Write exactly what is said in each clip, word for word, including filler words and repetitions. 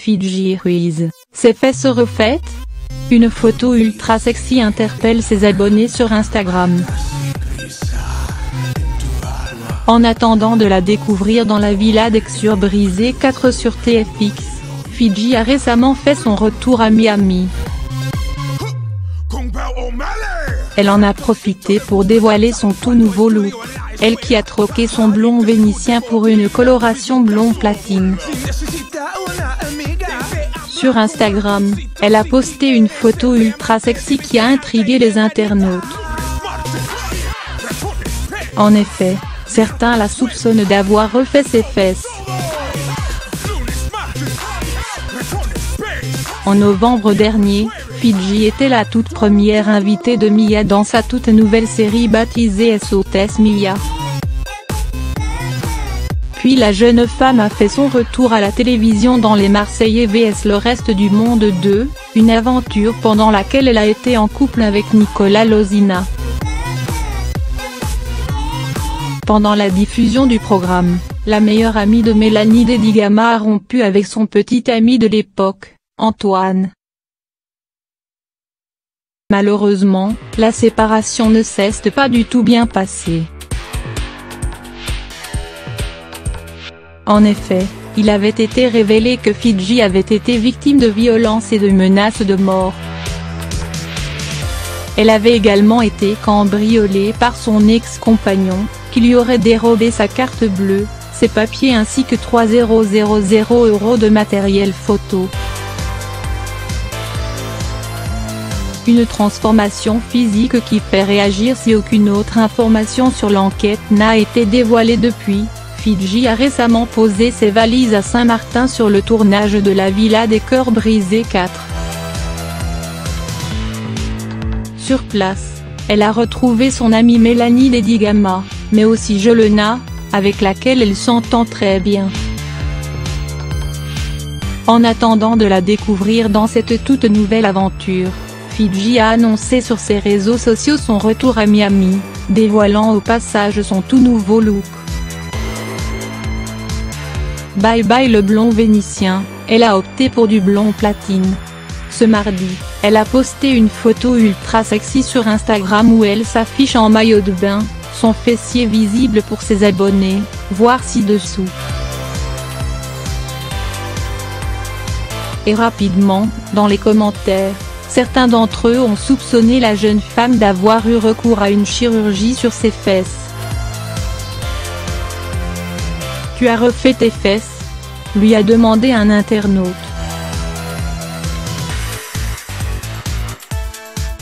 Fidji Ruiz, ses fesses refaites? Une photo ultra sexy interpelle ses abonnés sur Instagram. En attendant de la découvrir dans La Villa des cœurs brisés quatre sur T F X, Fidji a récemment fait son retour à Miami. Elle en a profité pour dévoiler son tout nouveau look, elle qui a troqué son blond vénitien pour une coloration blond platine. Sur Instagram, elle a posté une photo ultra sexy qui a intrigué les internautes. En effet, certains la soupçonnent d'avoir refait ses fesses. En novembre dernier, Fidji était la toute première invitée de Mia dans sa toute nouvelle série baptisée S O T S Mia. Puis la jeune femme a fait son retour à la télévision dans Les Marseillais vs Le Reste du Monde deux, une aventure pendant laquelle elle a été en couple avec Nicolas Lozina. Pendant la diffusion du programme, la meilleure amie de Mélanie Dédigama a rompu avec son petit ami de l'époque, Antoine. Malheureusement, la séparation ne s'est pas du tout bien passée. En effet, il avait été révélé que Fidji avait été victime de violences et de menaces de mort. Elle avait également été cambriolée par son ex-compagnon, qui lui aurait dérobé sa carte bleue, ses papiers ainsi que trois mille euros de matériel photo. Une transformation physique qui fait réagir si aucune autre information sur l'enquête n'a été dévoilée depuis. Fidji a récemment posé ses valises à Saint-Martin sur le tournage de La Villa des cœurs brisés quatre. Sur place, elle a retrouvé son amie Mélanie Dédigama, mais aussi Jelena, avec laquelle elle s'entend très bien. En attendant de la découvrir dans cette toute nouvelle aventure, Fidji a annoncé sur ses réseaux sociaux son retour à Miami, dévoilant au passage son tout nouveau look. Bye bye le blond vénitien, elle a opté pour du blond platine. Ce mardi, elle a posté une photo ultra sexy sur Instagram où elle s'affiche en maillot de bain, son fessier visible pour ses abonnés, voir ci-dessous. Et rapidement, dans les commentaires, certains d'entre eux ont soupçonné la jeune femme d'avoir eu recours à une chirurgie sur ses fesses. Tu as refait tes fesses? Lui a demandé un internaute.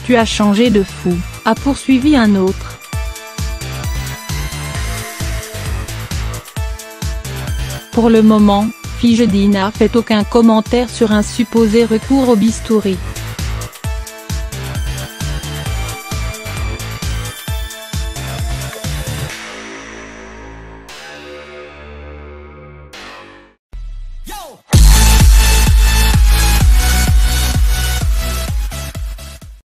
Tu as changé de fou, a poursuivi un autre. Pour le moment, Fidji n'a fait aucun commentaire sur un supposé recours au bistouri.